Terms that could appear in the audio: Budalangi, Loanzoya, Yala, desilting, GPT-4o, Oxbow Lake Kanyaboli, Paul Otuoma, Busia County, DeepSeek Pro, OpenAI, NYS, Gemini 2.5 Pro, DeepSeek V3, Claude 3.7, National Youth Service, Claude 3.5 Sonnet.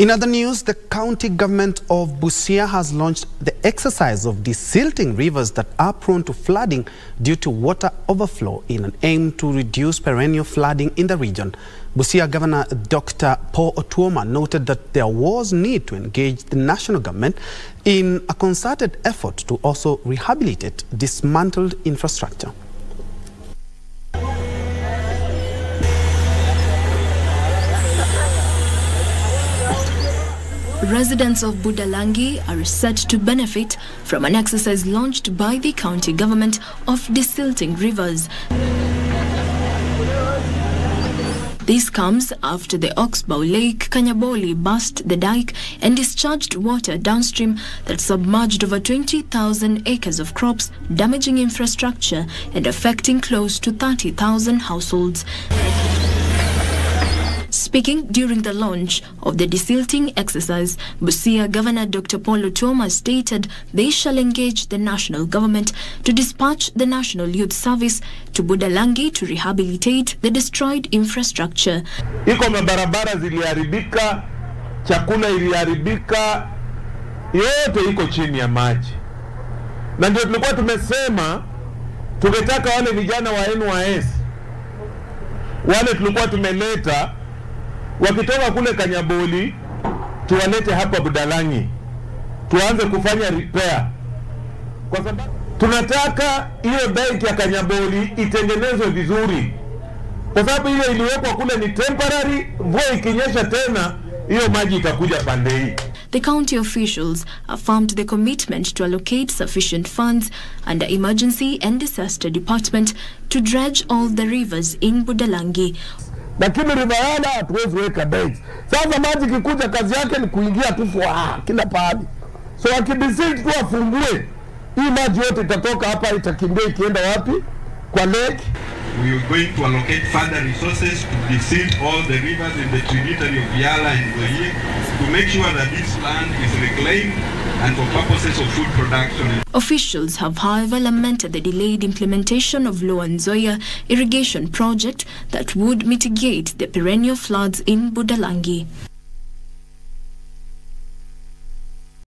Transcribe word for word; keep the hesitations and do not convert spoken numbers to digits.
In other news, the county government of Busia has launched the exercise of desilting rivers that are prone to flooding due to water overflow in an aim to reduce perennial flooding in the region. Busia Governor Doctor Paul Otuoma noted that there was need to engage the national government in a concerted effort to also rehabilitate dismantled infrastructure. Residents of Budalangi are set to benefit from an exercise launched by the county government of desilting rivers. This comes after the Oxbow Lake Kanyaboli burst the dike and discharged water downstream that submerged over twenty thousand acres of crops, damaging infrastructure and affecting close to thirty thousand households. Speaking during the launch of the desilting exercise, Busia Governor Doctor Paul Otuoma stated they shall engage the national government to dispatch the National Youth Service to Budalangi to rehabilitate the destroyed infrastructure. Iko mabarabara ziliharibika, chakula iliharibika, yote iko chini ya maji. Na ndio tulikuwa tumesema tungetaka wale vijana wa N Y S wale tulikuwa tumeleta wakitoka kule Kanyaboli tuwalete hapa Budalangi tuanze kufanya repair, kwa sababu tunataka ile dike ya Kanyaboli itengenezwe vizuri, kwa sababu ile iliyowekwa kule ni temporary. Mvua ikinyesha tena hiyo maji itakuja pande hii. The county officials affirmed the commitment to allocate sufficient funds under Emergency and Disaster Department to dredge all the rivers in Budalangi. Lakini river Yala hatuwezi weka dredge. Sasa maji kikuja kazi yake ni kuingia tu fwa kila pahali. So akibisit tu afungue. Hii maji yote itatoka hapa itakimbia ikienda wapi? Kwa lake. We are going to allocate further resources to desist all the rivers in the tributary of Yala and Loanzoya to make sure that this land is reclaimed and for purposes of food production. Officials have, however, lamented the delayed implementation of Loanzoya irrigation project that would mitigate the perennial floods in Budalangi.